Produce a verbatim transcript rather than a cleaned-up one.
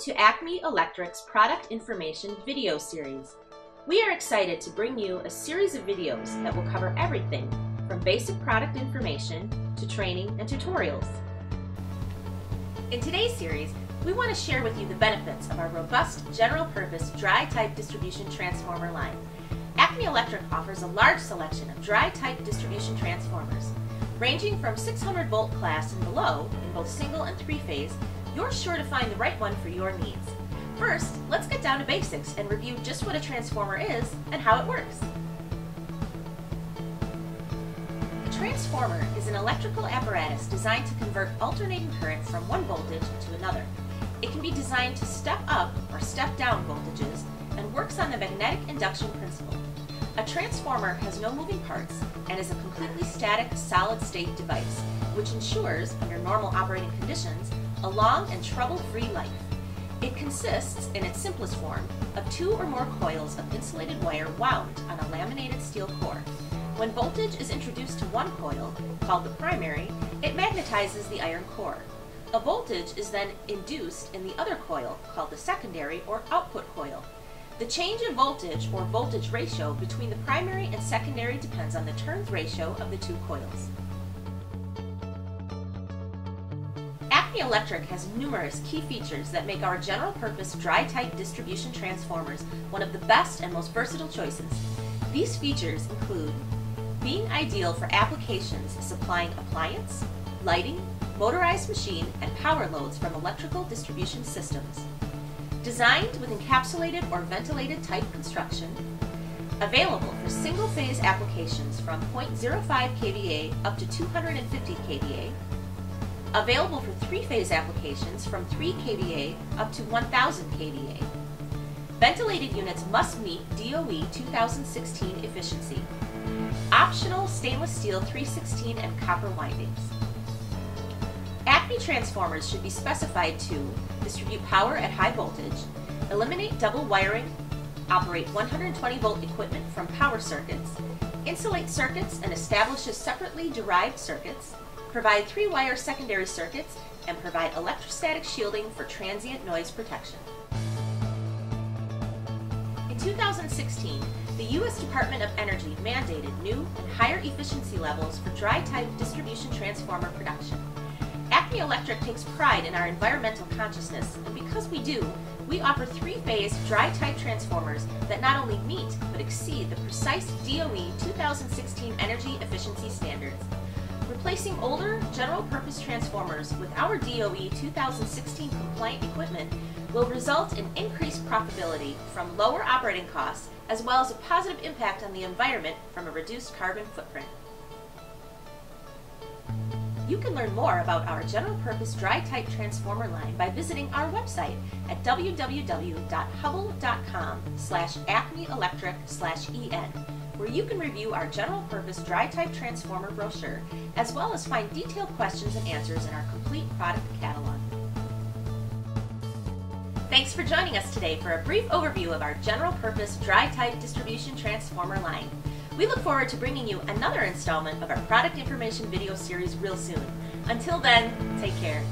to Acme Electric's Product Information video series. We are excited to bring you a series of videos that will cover everything from basic product information to training and tutorials. In today's series, we want to share with you the benefits of our robust general-purpose dry-type distribution transformer line. Acme Electric offers a large selection of dry-type distribution transformers. Ranging from six hundred volt class and below in both single and three-phase, you're sure to find the right one for your needs. First, let's get down to basics and review just what a transformer is and how it works. A transformer is an electrical apparatus designed to convert alternating current from one voltage to another. It can be designed to step up or step down voltages and works on the magnetic induction principle. A transformer has no moving parts and is a completely static, solid-state device, which ensures, under normal operating conditions, a long and trouble-free life. It consists, in its simplest form, of two or more coils of insulated wire wound on a laminated steel core. When voltage is introduced to one coil, called the primary, it magnetizes the iron core. A voltage is then induced in the other coil, called the secondary or output coil. The change in voltage or voltage ratio between the primary and secondary depends on the turns ratio of the two coils. Acme Electric has numerous key features that make our general-purpose dry-type distribution transformers one of the best and most versatile choices. These features include being ideal for applications supplying appliance, lighting, motorized machine, and power loads from electrical distribution systems. Designed with encapsulated or ventilated type construction. Available for single-phase applications from zero point zero five k V A up to two hundred fifty k V A. Available for three-phase applications from three k V A up to one thousand k V A. Ventilated units must meet D O E two thousand sixteen efficiency. Optional stainless steel three sixteen and copper windings. Acme transformers should be specified to distribute power at high voltage, eliminate double wiring, operate one hundred twenty volt equipment from power circuits, insulate circuits and establishes separately derived circuits, provide three-wire secondary circuits, and provide electrostatic shielding for transient noise protection. In two thousand sixteen, the U S Department of Energy mandated new and higher efficiency levels for dry-type distribution transformer production. Acme Electric takes pride in our environmental consciousness, and because we do, we offer three-phase dry-type transformers that not only meet but exceed the precise D O E two thousand sixteen energy efficiency standards. Replacing older, general-purpose transformers with our D O E two thousand sixteen compliant equipment will result in increased profitability from lower operating costs as well as a positive impact on the environment from a reduced carbon footprint. You can learn more about our general-purpose dry-type transformer line by visiting our website at w w w dot hubbell dot com slash acme electric slash e n, where you can review our general-purpose dry-type transformer brochure, as well as find detailed questions and answers in our complete product catalog. Thanks for joining us today for a brief overview of our general-purpose dry-type distribution transformer line. We look forward to bringing you another installment of our product information video series real soon. Until then, take care.